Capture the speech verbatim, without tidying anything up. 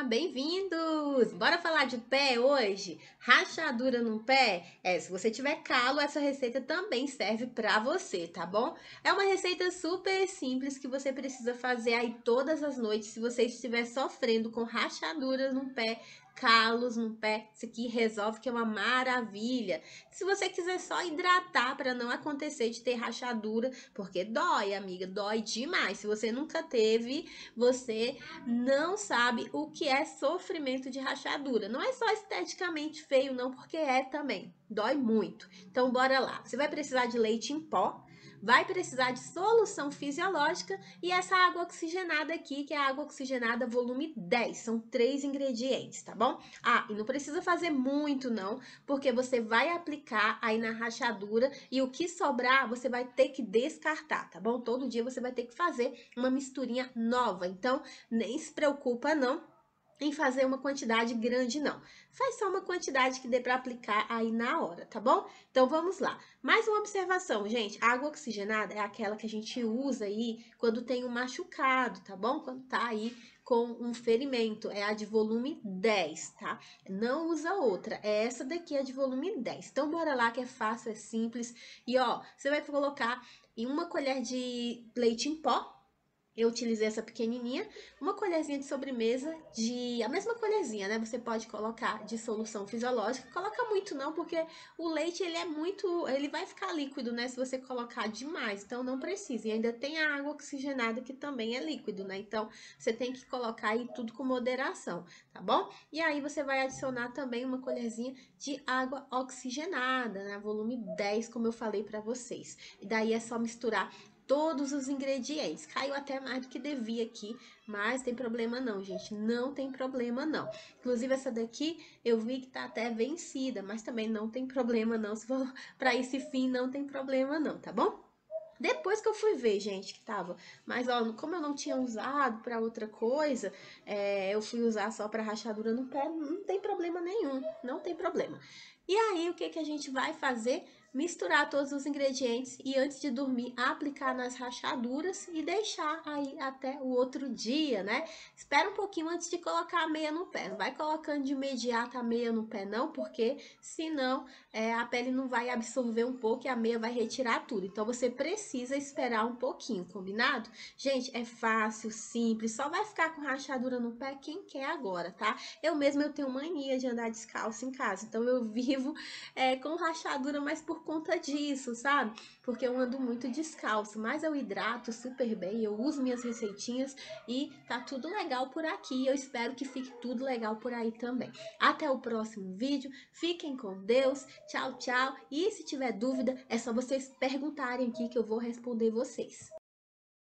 Olá, bem-vindos! Bora falar de pé hoje? Rachadura no pé? É, se você tiver calo, essa receita também serve pra você, tá bom? É uma receita super simples que você precisa fazer aí todas as noites se você estiver sofrendo com rachaduras no pé, calos no pé. Isso aqui resolve, que é uma maravilha. Se você quiser só hidratar para não acontecer de ter rachadura, porque dói, amiga, dói demais. Se você nunca teve, você não sabe o que é sofrimento de rachadura. Não é só esteticamente feio, não, porque é também. Dói muito. Então, bora lá. Você vai precisar de leite em pó, vai precisar de solução fisiológica e essa água oxigenada aqui, que é a água oxigenada volume dez. São três ingredientes, tá bom? Ah, e não precisa fazer muito não, porque você vai aplicar aí na rachadura e o que sobrar você vai ter que descartar, tá bom? Todo dia você vai ter que fazer uma misturinha nova, então nem se preocupa não em fazer uma quantidade grande, não. Faz só uma quantidade que dê para aplicar aí na hora, tá bom? Então, vamos lá. Mais uma observação, gente. A água oxigenada é aquela que a gente usa aí quando tem um machucado, tá bom? Quando tá aí com um ferimento. É a de volume dez, tá? Não usa outra. É essa daqui, a de volume dez. Então, bora lá que é fácil, é simples. E, ó, você vai colocar em uma colher de leite em pó. Eu utilizei essa pequenininha, uma colherzinha de sobremesa, de a mesma colherzinha, né? Você pode colocar de solução fisiológica. Coloca muito não, porque o leite, ele é muito, ele vai ficar líquido, né? Se você colocar demais, então não precisa. E ainda tem a água oxigenada, que também é líquido, né? Então, você tem que colocar aí tudo com moderação, tá bom? E aí, você vai adicionar também uma colherzinha de água oxigenada, né? Volume dez, como eu falei pra vocês. E daí, é só misturar todos os ingredientes. Caiu até mais do que devia aqui, mas tem problema não, gente. Não tem problema não. Inclusive, essa daqui eu vi que tá até vencida, mas também não tem problema não. Se for pra esse fim, não tem problema não, tá bom? Depois que eu fui ver, gente, que tava... Mas, ó, como eu não tinha usado pra outra coisa, é, eu fui usar só pra rachadura no pé, não tem problema nenhum, não tem problema. E aí, o que que a gente vai fazer? Misturar todos os ingredientes e, antes de dormir, aplicar nas rachaduras e deixar aí até o outro dia, né? Espera um pouquinho antes de colocar a meia no pé. Não vai colocando de imediato a meia no pé, não, porque senão é, a pele não vai absorver um pouco e a meia vai retirar tudo. Então, você precisa esperar um pouquinho, combinado? Gente, é fácil, simples, só vai ficar com rachadura no pé quem quer agora, tá? Eu mesma, eu tenho mania de andar descalço em casa, então eu vivo é, com rachadura, mas por conta disso, sabe? Porque eu ando muito descalço, mas eu hidrato super bem, eu uso minhas receitinhas e tá tudo legal por aqui. Eu espero que fique tudo legal por aí também. Até o próximo vídeo, fiquem com Deus, tchau, tchau. E se tiver dúvida, é só vocês perguntarem aqui que eu vou responder vocês.